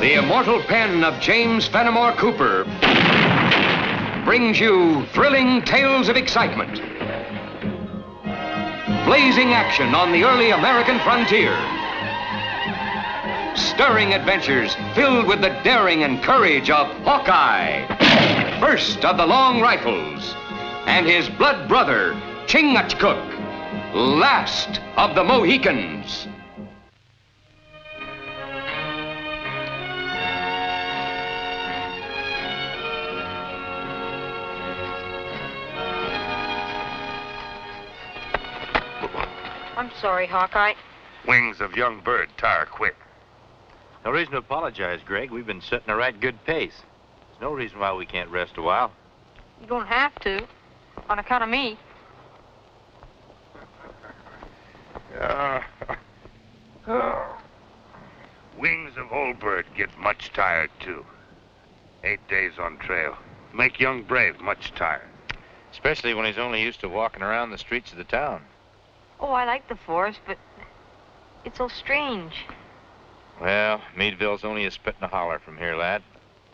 The immortal pen of James Fenimore Cooper brings you thrilling tales of excitement, blazing action on the early American frontier, stirring adventures filled with the daring and courage of Hawkeye, first of the long rifles, and his blood brother, Chingachgook, last of the Mohicans. I'm sorry, Hawkeye. Wings of young bird tire quick. No reason to apologize, Greg. We've been setting a right good pace. There's no reason why we can't rest a while. You don't have to, on account of me. Wings of old bird get much tired, too. 8 days on trail. Make young brave much tired. Especially when he's only used to walking around the streets of the town. Oh, I like the forest, but it's so strange. Well, Meadville's only a spit and a holler from here, lad.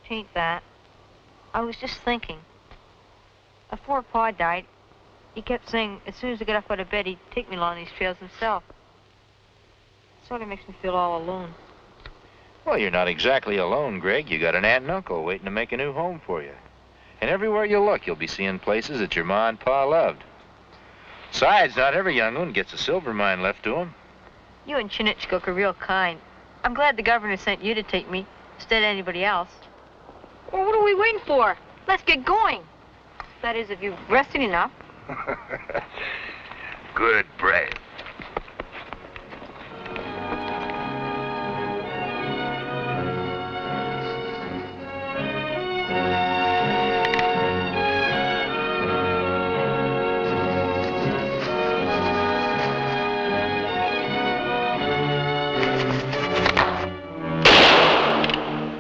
Ain't that. I was just thinking. Afore Pa died, he kept saying, as soon as I got up out of bed, he'd take me along these trails himself. Sort of makes me feel all alone. Well, you're not exactly alone, Greg. You got an aunt and uncle waiting to make a new home for you. And everywhere you look, you'll be seeing places that your Ma and Pa loved. Besides, not every young one gets a silver mine left to him. You and Chingachgook are real kind. I'm glad the governor sent you to take me instead of anybody else. Well, what are we waiting for? Let's get going. That is, if you've rested enough. Good brave.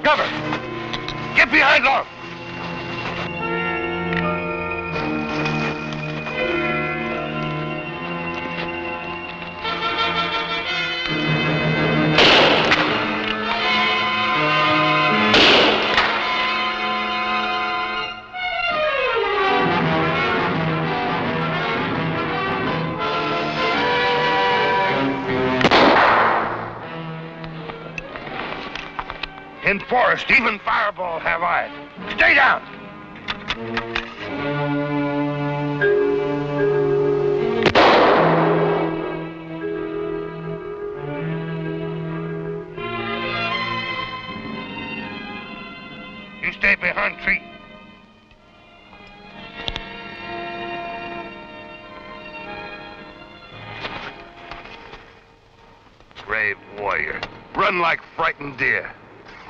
Cover! Get behind her! In forest, even fireball have eyes. Stay down! You stay behind tree. Brave warrior, run like frightened deer.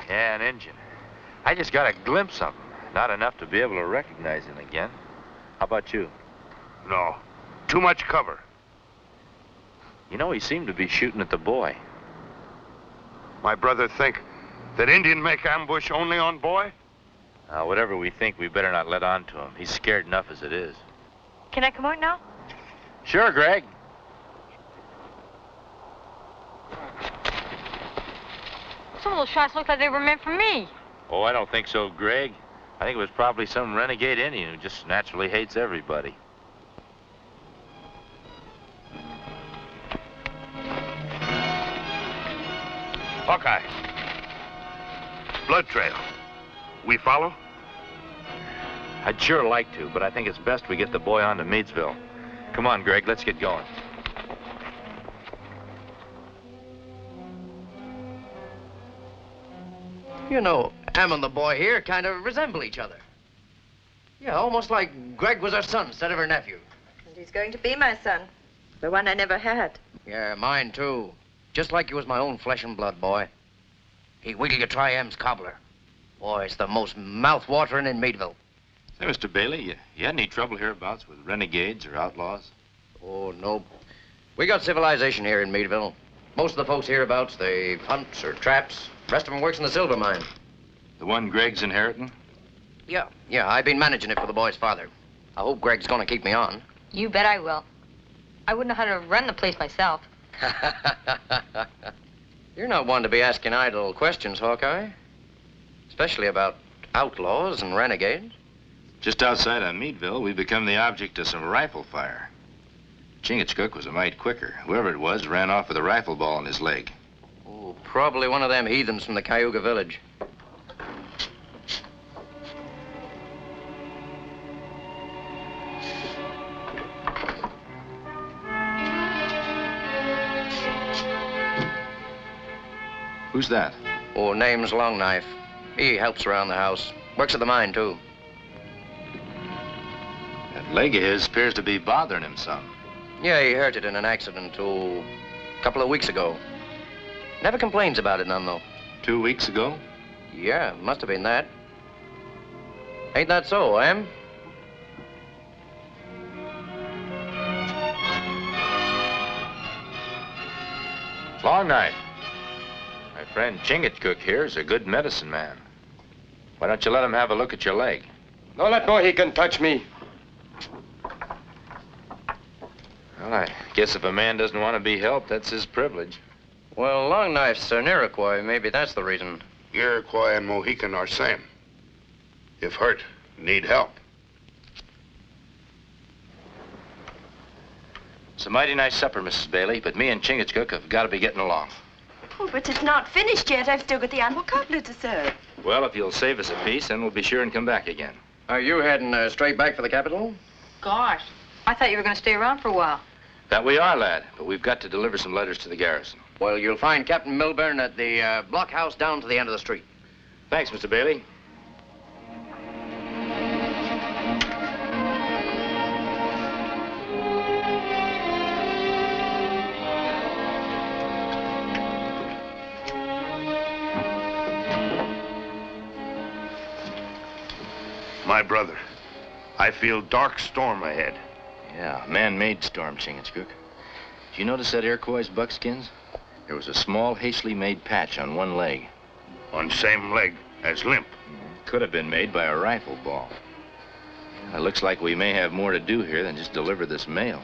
Yeah, an Injun. I just got a glimpse of him. Not enough to be able to recognize him again. How about you? No. Too much cover. You know, he seemed to be shooting at the boy. My brother think that Indian make ambush only on boy? Whatever we think, we better not let on to him. He's scared enough as it is. Can I come out now? Sure, Greg. Some of those shots looked like they were meant for me. Oh, I don't think so, Greg. I think it was probably some renegade Indian who just naturally hates everybody. Hawkeye. Blood trail. We follow? I'd sure like to, but I think it's best we get the boy on to Meadsville. Come on, Greg, let's get going. You know, Am and the boy here kind of resemble each other. Yeah, almost like Greg was her son instead of her nephew. And he's going to be my son. The one I never had. Yeah, mine too. Just like he was my own flesh and blood, boy. He wiggled you try Am's cobbler. Boy, it's the most mouth-watering in Meadville. Say, Mr. Bailey, you had any trouble hereabouts with renegades or outlaws? Oh, no. We got civilization here in Meadville. Most of the folks hereabouts, they hunt or traps. The rest of them works in the silver mine. The one Greg's inheriting? Yeah, I've been managing it for the boy's father. I hope Greg's gonna keep me on. You bet I will. I wouldn't know how to run the place myself. You're not one to be asking idle questions, Hawkeye. Especially about outlaws and renegades. Just outside of Meadville, we become the object of some rifle fire. Chingachgook was a mite quicker. Whoever it was ran off with a rifle ball in his leg. Oh, probably one of them heathens from the Cayuga village. Who's that? Oh, name's Long Knife. He helps around the house. Works at the mine, too. That leg of his appears to be bothering him some. Yeah, he hurt it in an accident, a couple of weeks ago. Never complains about it none, though. 2 weeks ago? Yeah, must have been that. Ain't that so, Em? Long Knife. My friend Chingachgook here is a good medicine man. Why don't you let him have a look at your leg? No, let go, he can touch me. Well, I guess if a man doesn't want to be helped, that's his privilege. Well, Long Knife's an Iroquois. Maybe that's the reason. Iroquois and Mohican are same. If hurt, need help. It's a mighty nice supper, Mrs. Bailey, but me and Chingachgook have got to be getting along. Oh, but it's not finished yet. I've still got the animal cutlet to serve. Well, if you'll save us a piece, then we'll be sure and come back again. Are you heading straight back for the capital? Gosh, I thought you were going to stay around for a while. That we are, lad, but we've got to deliver some letters to the garrison. Well, you'll find Captain Milburn at the blockhouse down to the end of the street. Thanks, Mr. Bailey. My brother, I feel dark storm ahead. Yeah, man-made storm, Chingachgook. Did you notice that Iroquois buckskins? There was a small, hastily made patch on one leg. On same leg as limp. Could have been made by a rifle ball. It looks like we may have more to do here than just deliver this mail.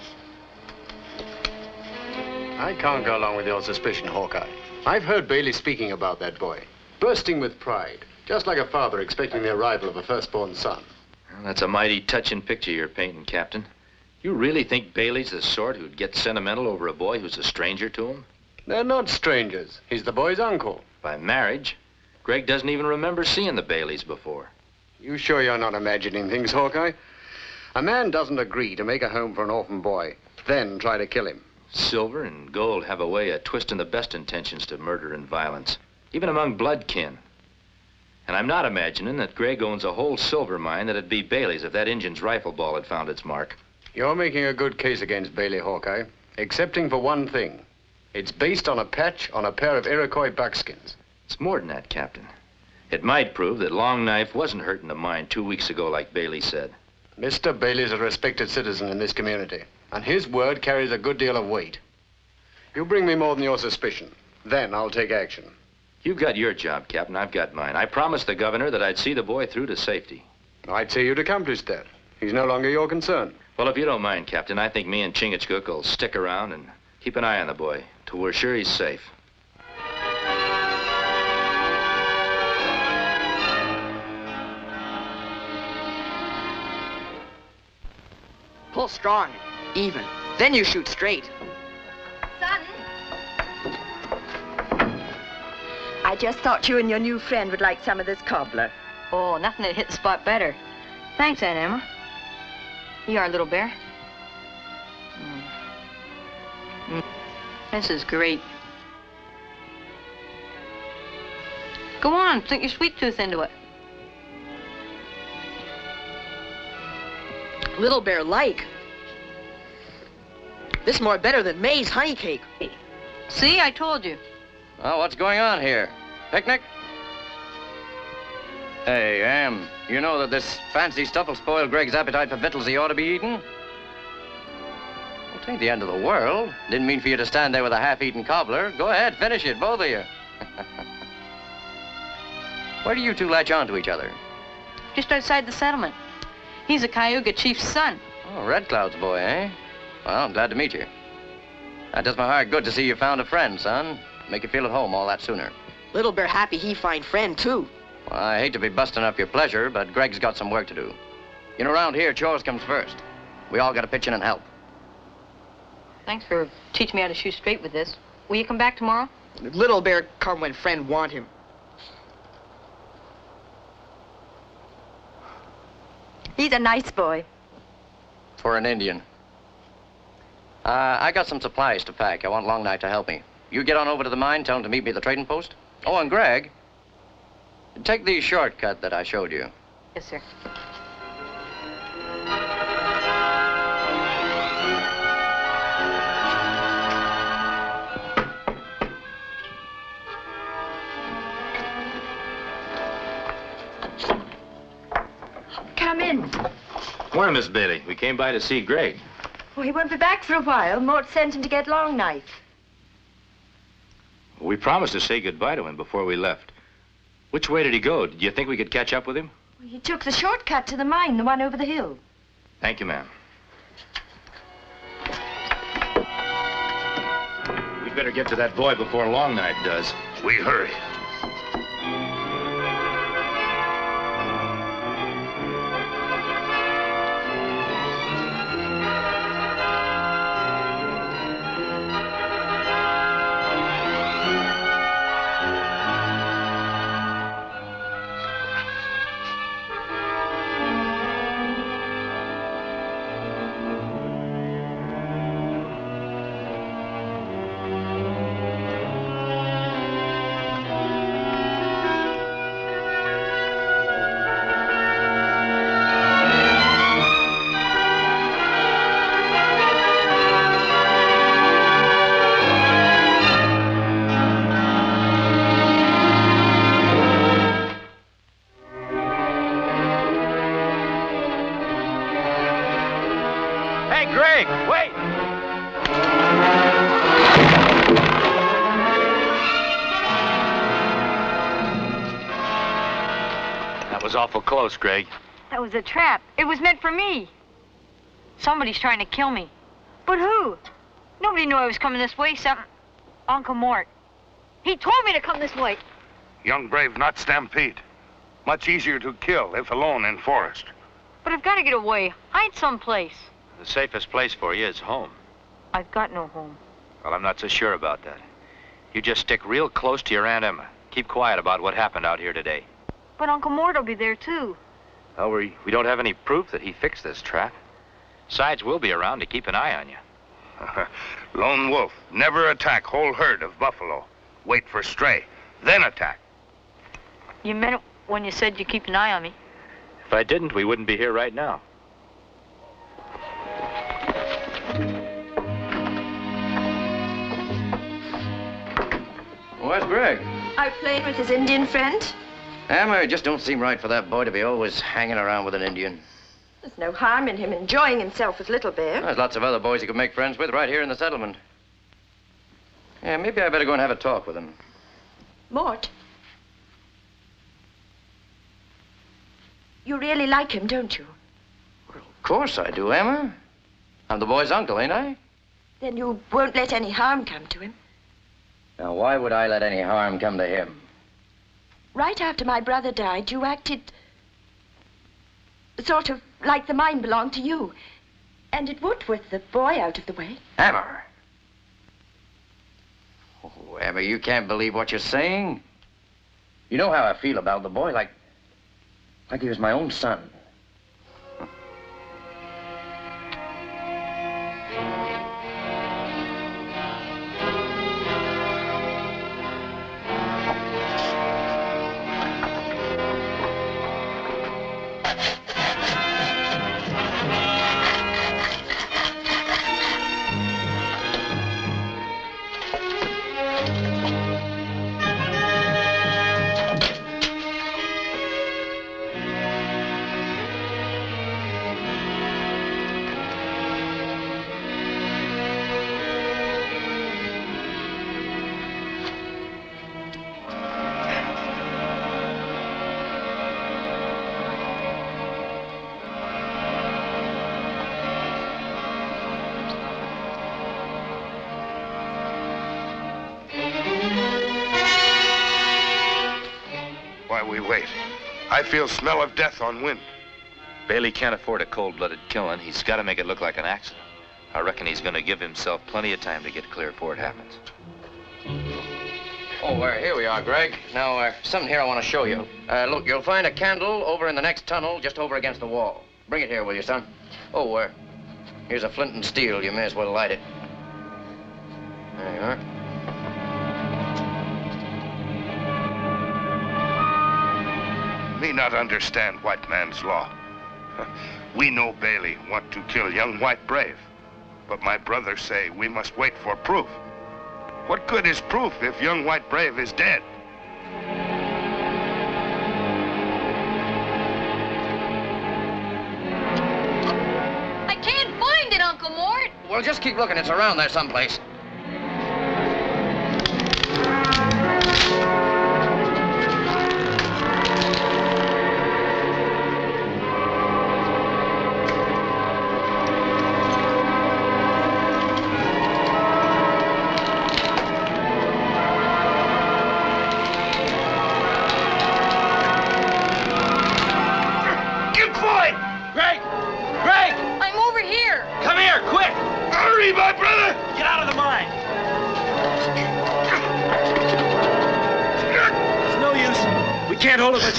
I can't go along with your suspicion, Hawkeye. I've heard Bailey speaking about that boy, bursting with pride. Just like a father expecting the arrival of a firstborn son. Well, that's a mighty touching picture you're painting, Captain. You really think Bailey's the sort who'd get sentimental over a boy who's a stranger to him? They're not strangers. He's the boy's uncle. By marriage, Greg doesn't even remember seeing the Baileys before. You sure you're not imagining things, Hawkeye? A man doesn't agree to make a home for an orphan boy, then try to kill him. Silver and gold have a way of twisting the best intentions to murder and violence, even among blood kin. And I'm not imagining that Gregg owns a whole silver mine that'd be Bailey's if that Injun's rifle ball had found its mark. You're making a good case against Bailey, Hawkeye, excepting for one thing. It's based on a patch on a pair of Iroquois buckskins. It's more than that, Captain. It might prove that Long Knife wasn't hurt in the mine 2 weeks ago, like Bailey said. Mr. Bailey's a respected citizen in this community, and his word carries a good deal of weight. You bring me more than your suspicion, then I'll take action. You've got your job, Captain. I've got mine. I promised the governor that I'd see the boy through to safety. I'd say you'd accomplished that. He's no longer your concern. Well, if you don't mind, Captain, I think me and Chingachgook will stick around and keep an eye on the boy till we're sure he's safe. Pull strong, even. Then you shoot straight. Son. I just thought you and your new friend would like some of this cobbler. Oh, nothing that hit the spot better. Thanks, Aunt Emma. You are, Little Bear. This is great. Go on, sink your sweet tooth into it. Little Bear, like. This is more better than May's honey cake. See, I told you. Well, what's going on here? Picnic? Hey, Em, you know that this fancy stuff will spoil Greg's appetite for victuals he ought to be eating? Well, it ain't the end of the world. Didn't mean for you to stand there with a half-eaten cobbler. Go ahead, finish it, both of you. Where do you two latch on to each other? Just outside the settlement. He's a Cayuga chief's son. Oh, Red Cloud's boy, eh? Well, I'm glad to meet you. That does my heart good to see you found a friend, son. Make you feel at home all that sooner. Little Bear happy he find friend, too. Well, I hate to be busting up your pleasure, but Greg's got some work to do. You know, around here, chores comes first. We all got to pitch in and help. Thanks for teaching me how to shoot straight with this. Will you come back tomorrow? Little Bear come when friend want him. He's a nice boy. For an Indian. I got some supplies to pack. I want Long Knife to help me. You get on over to the mine, tell him to meet me at the trading post. Oh, and Greg, take the shortcut that I showed you. Yes, sir. Come in. Morning, Miss Bailey. We came by to see Greg. Well, he won't be back for a while. Mort sent him to get Long Knife. We promised to say goodbye to him before we left. Which way did he go? Do you think we could catch up with him? Well, he took the shortcut to the mine, the one over the hill. Thank you, ma'am. We'd better get to that boy before Long Knife does. We hurry. Close, Greg. That was a trap. It was meant for me. Somebody's trying to kill me. But who? Nobody knew I was coming this way, except Uncle Mort. He told me to come this way. Young brave, not stampede. Much easier to kill if alone in forest. But I've got to get away. Hide someplace. The safest place for you is home. I've got no home. Well, I'm not so sure about that. You just stick real close to your Aunt Emma. Keep quiet about what happened out here today. But Uncle Mort will be there, too. Well, we don't have any proof that he fixed this trap. Besides, we'll be around to keep an eye on you. Lone wolf. Never attack whole herd of buffalo. Wait for stray, then attack. You meant it when you said you keep an eye on me. If I didn't, we wouldn't be here right now. Where's Greg? Out playing with his Indian friend. Emma, it just don't seem right for that boy to be always hanging around with an Indian. There's no harm in him enjoying himself with Little Bear. There's lots of other boys he could make friends with right here in the settlement. Yeah, maybe I better go and have a talk with him. Mort. You really like him, don't you? Well, of course I do, Emma. I'm the boy's uncle, ain't I? Then you won't let any harm come to him. Now, why would I let any harm come to him? Right after my brother died, you acted sort of like the mine belonged to you. And it would with the boy out of the way. Emma! Oh, Emma, you can't believe what you're saying. You know how I feel about the boy, like he was my own son. while we wait. I feel smell of death on wind. Bailey can't afford a cold-blooded killing. He's got to make it look like an accident. I reckon he's going to give himself plenty of time to get clear before it happens. Oh, here we are, Greg. Now, something here I want to show you. Look, you'll find a candle over in the next tunnel, just over against the wall. Bring it here, will you, son? Oh, here's a flint and steel. You may as well light it. There you are. Me not understand white man's law. We know Bailey want to kill young white brave, but my brother say we must wait for proof. What good is proof if young white brave is dead? I can't find it, Uncle Mort. Well, just keep looking. It's around there someplace.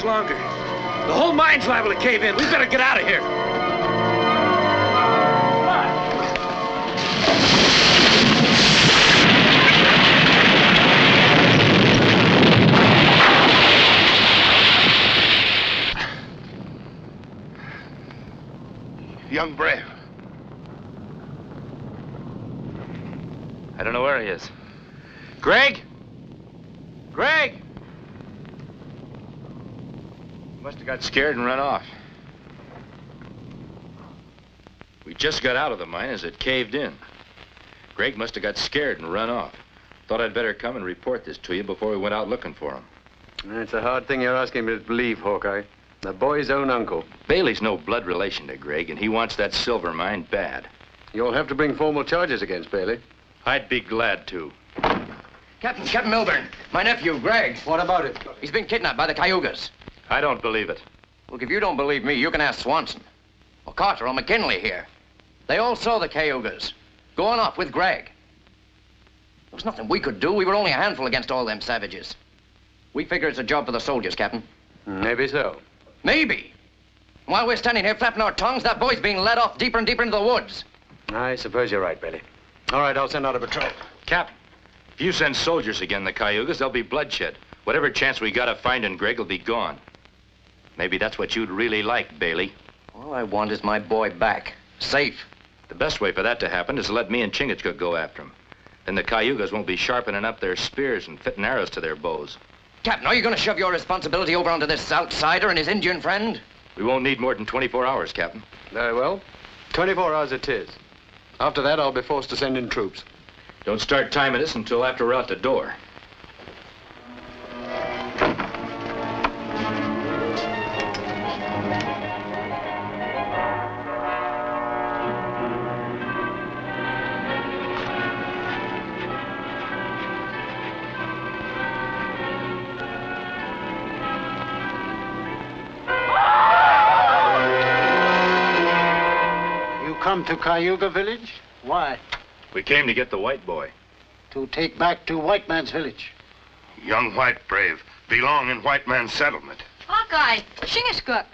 Longer. The whole mine's liable to cave in. We better get out of here. Young brave. I don't know where he is. Greg? Greg! Must have got scared and run off. We just got out of the mine as it caved in. Greg must have got scared and run off. Thought I'd better come and report this to you before we went out looking for him. It's a hard thing you're asking me to believe, Hawkeye. The boy's own uncle. Bailey's no blood relation to Greg, and he wants that silver mine bad. You'll have to bring formal charges against Bailey. I'd be glad to. Captain Milburn, my nephew, Greg. What about it? He's been kidnapped by the Cayugas. I don't believe it. Look, if you don't believe me, you can ask Swanson or Carter or McKinley here. They all saw the Cayugas going off with Greg. There was nothing we could do. We were only a handful against all them savages. We figure it's a job for the soldiers, Captain. Maybe so. Maybe. While we're standing here flapping our tongues, that boy's being led off deeper and deeper into the woods. I suppose you're right, Billy. All right, I'll send out a patrol. Captain, if you send soldiers again, the Cayugas, there'll be bloodshed. Whatever chance we got of finding Greg will be gone. Maybe that's what you'd really like, Bailey. All I want is my boy back, safe. The best way for that to happen is to let me and Chingachgook go after him. Then the Cayugas won't be sharpening up their spears and fitting arrows to their bows. Captain, are you going to shove your responsibility over onto this outsider and his Indian friend? We won't need more than 24 hours, Captain. Very well. 24 hours it is. After that, I'll be forced to send in troops. Don't start timing us until after we're out the door. To Cayuga village? Why? We came to get the white boy. To take back to white man's village. Young white brave belong in white man's settlement. Hawkeye, Chingachgook.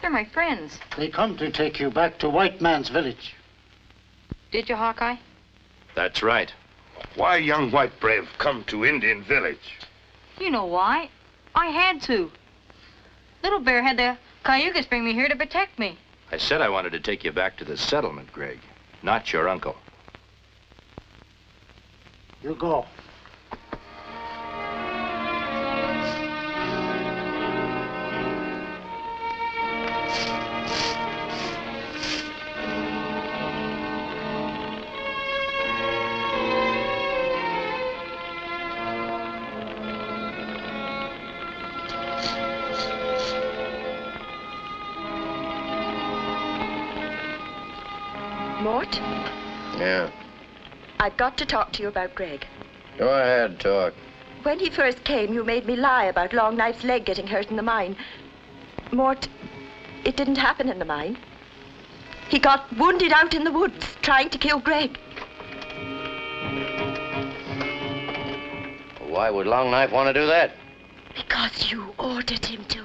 They're my friends. They come to take you back to white man's village. Did you, Hawkeye? That's right. Why young white brave come to Indian village? You know why. I had to. Little Bear had the Cayugas bring me here to protect me. I said I wanted to take you back to the settlement, Greg, not your uncle. You go. Mort? Yeah? I've got to talk to you about Greg. Go ahead, talk. When he first came, you made me lie about Long Knife's leg getting hurt in the mine. Mort, it didn't happen in the mine. He got wounded out in the woods, trying to kill Greg. Why would Long Knife want to do that? Because you ordered him to.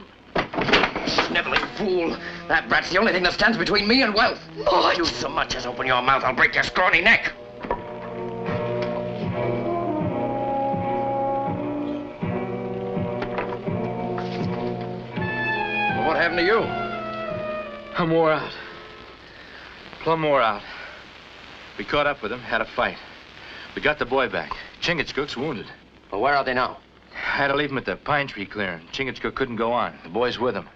Sniveling fool. That brat's the only thing that stands between me and wealth. Mort! You so much as open your mouth, I'll break your scrawny neck. What happened to you? I'm wore out. Plumb wore out. We caught up with him, had a fight. We got the boy back. Chingachgook's wounded. Well, where are they now? I had to leave him at the pine tree clearing. Chingachgook couldn't go on. The boy's with him.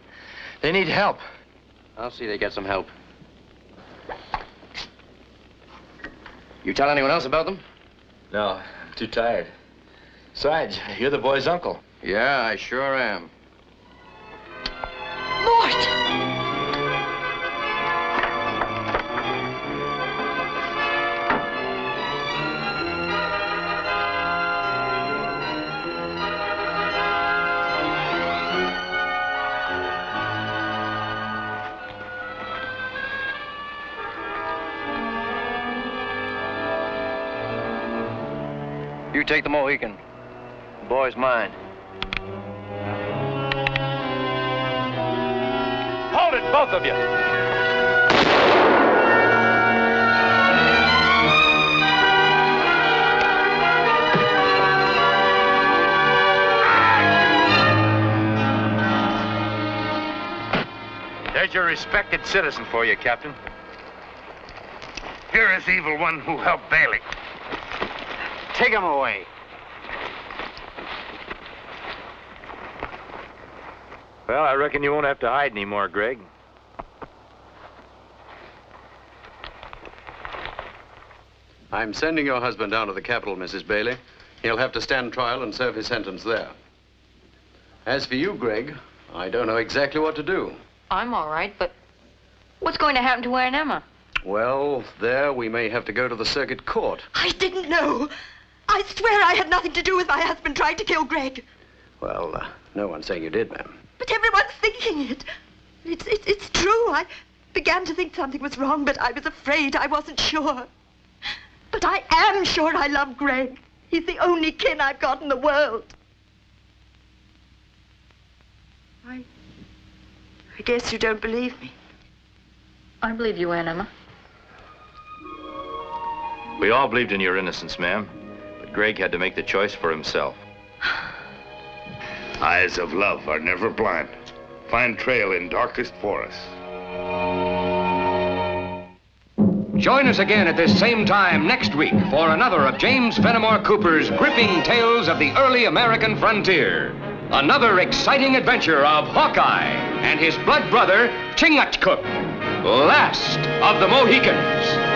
They need help. I'll see they get some help. You tell anyone else about them? No, I'm too tired. Sarge, you're the boy's uncle. Yeah, I sure am. Mort! You take the Mohican. The boy's mine. Hold it, both of you! There's your respected citizen for you, Captain. Here is the evil one who helped Bailey. Take him away. Well, I reckon you won't have to hide anymore, Greg. I'm sending your husband down to the capital, Mrs. Bailey. He'll have to stand trial and serve his sentence there. As for you, Greg, I don't know exactly what to do. I'm all right, but what's going to happen to Aunt Emma? Well, there we may have to go to the circuit court. I didn't know. I swear I had nothing to do with my husband trying to kill Greg. Well, no one's saying you did, ma'am. But everyone's thinking it. It's true. I began to think something was wrong, but I was afraid. I wasn't sure. But I am sure I love Greg. He's the only kin I've got in the world. I guess you don't believe me. I believe you, Aunt Emma. We all believed in your innocence, ma'am. Greg had to make the choice for himself. Eyes of love are never blind. Find trail in darkest forest. Join us again at this same time next week for another of James Fenimore Cooper's gripping tales of the early American frontier. Another exciting adventure of Hawkeye and his blood brother, Chingachgook, last of the Mohicans.